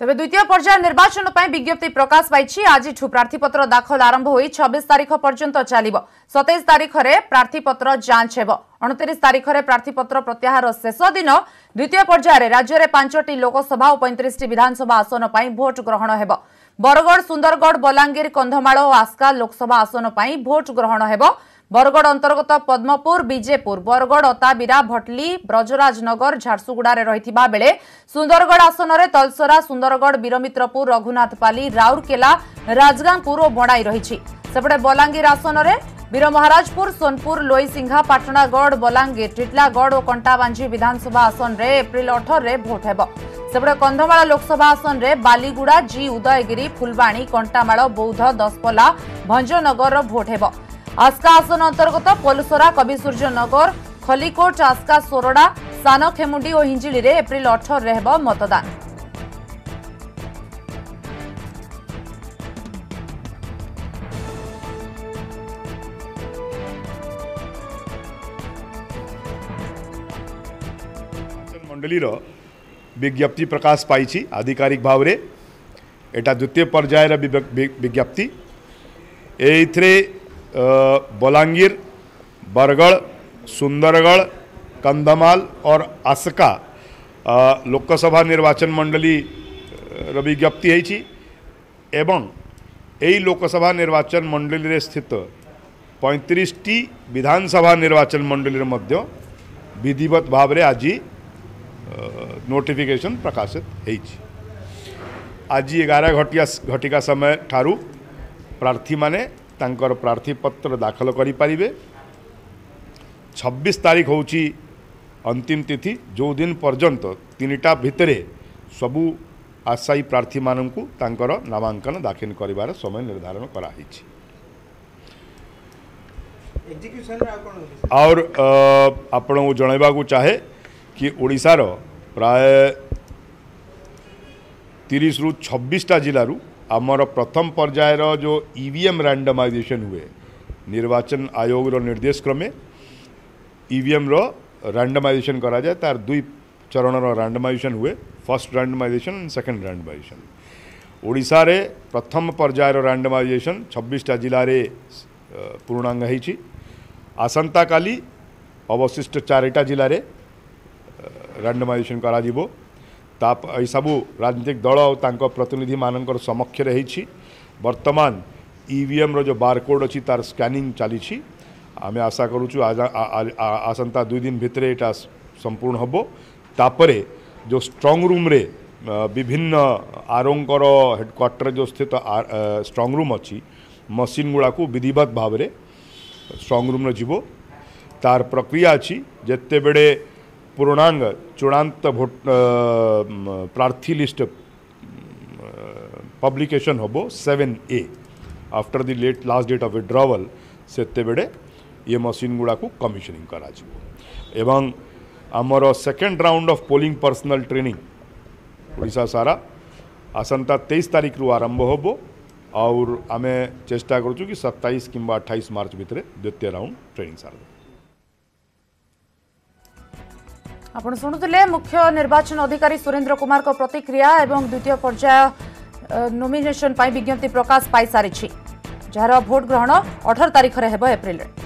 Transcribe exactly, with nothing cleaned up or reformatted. तेज द्वितीय पर्याय निर्वाचन विज्ञप्ति प्रकाश पाई। आज प्रार्थीपत्र दाखल आरंभ हो छब्बीस तारीख पर्यंत चलो। सतैश तारीख में प्रार्थीपत्र जांच हो। उनतीस तारीख में प्रार्थीपत्र प्रत्याहार शेष दिन। द्वितीय पर्याय राज्य में पांचटी लोकसभा और पैंतीस विधानसभा आसन भोट ग्रहण हो। बरगढ़, सुंदरगढ़, बलांगीर, कंधमाल और आस्का लोकसभा आसन भोट ग्रहण हो। बरगढ़ अंतर्गत पद्मपुर, विजेपुर, बरगढ़, अताबिरा, भटली, ब्रजराजनगर, झारसुगुड़ा रही बेले सुंदरगढ़ आसन में तलसरा, सुंदरगढ़, बीरमित्रपुर, रघुनाथपाली, राउरकेला, राजगांवपुर और बणाई रही। सेपटे बलांगीर आसन में वीरमहाराजपुर, सोनपुर, लोईसिंघा, पाटणागढ़, बलांगीर, टिटलागढ़ और कंटाबांझी विधानसभा आसन में एप्रिल अठारह में भोट हो। सेपटे कंधमाल लोकसभा आसन में बालीगुड़ा, जी, उदयगिरी, फुलवाणी, कंटामाल, बौद्ध, दसपला, भंजनगर भोट हो। आस्का आसन अंतर्गत पोलसरा, कवि सूर्यनगर, खलिकोट, आस्का, सोरडा, सान खेमुंडी और हिंजिली में एप्रिल अठारह में हो मतदान। मंडलीर विज्ञप्ति प्रकाश पाई आधिकारिक भाव में। एटा द्वितीय पर्यायर विज्ञप्ति। एथरे बलांगीर, बरगढ़, सुंदरगढ़, कंधमाल और आस्का लोकसभा निर्वाचन मंडली विज्ञप्ति होईछि एवं एई लोकसभा निर्वाचन मंडली रे स्थित पैंतीस टी विधानसभा निर्वाचन मंडली मध्य विधिवत भाव में आज नोटिफिकेशन प्रकाशित होईछि। आज एगार घटिया घटिका समय ठारू प्रार्थी माने तांकर प्रार्थीपत्र दाखल करि परिबे। छब्बीस तारीख होउछि अंतिम तिथि, जो दिन पर्यंत तीनटा भितरे सबु आशायी प्रार्थी माननकु तांकर नामांकन दाखिल करिबार समय निर्धारण करा हैछि। एग्जीक्यूशन और आपनको जणाइबाकु चाहे कि ओडिशा रो प्राय तीस रु छब्बीस टा जिलूर आमर प्रथम पर्यायर जो ईवीएम रैंडमाइजेशन हुए निर्वाचन आयोग रो निर्देश क्रमे ईवीएम रो रैंडमाइजेशन करा जाए। तार दुई चरण रो रैंडमाइजेशन हुए, first randomisation, second randomisation. Odisha रे प्रथम पर्यायर रैंडमाइजेशन छब्बीस टा जिला रे पूर्णांग होईछि। आसंता काली अवशिष्ट चारिटा जिला रे रैंडमाइजेशन करा जिवो। ताप ए सबू राजनीतिक दल और तांको प्रतिनिधि मानकर समक्ष रही। वर्तमान ईवीएम रो जो बारकोड अच्छी तार स्कैनिंग चली। आम आशा करूचु आसंता दुई दिन भितर यहाँ संपूर्ण हबो। तापरे जो स्ट्रंग रूम रे विभिन्न आरोंकर हेडक्वार्टर जो स्थित स्ट्रंग रूम अच्छी मशीन गुड़ा को विधिवत भाव में स्ट्रंग रूम रे जीवो। तार प्रक्रिया अच्छी जिते बड़े पूर्णांग चूड़ांत भोट प्रार्थी लिस्ट पब्लिकेशन होबो seven A after the late last date of withdrawal सेते बेडे ये मशीन गुड़ा को कमिशनिंग करा जिवो। एवं आमर second round of polling personnel training Odisha सारा आसंता तेईस तारीख रु आरंभ होबो और आमे चेष्टा करूचु कि सत्ताईस किंबा अट्ठाईस मार्च भितर द्वितीय राउंड ट्रेनिंग सारा। आपण शुणुते मुख्य निर्वाचन अधिकारी सुरेंद्र कुमार को प्रतिक्रिया एवं द्वितीय पर्याय नोमिनेशन विज्ञप्ति प्रकाश पाई सारी। जार भोट ग्रहण अठारह तारीख में होब एप्रिल।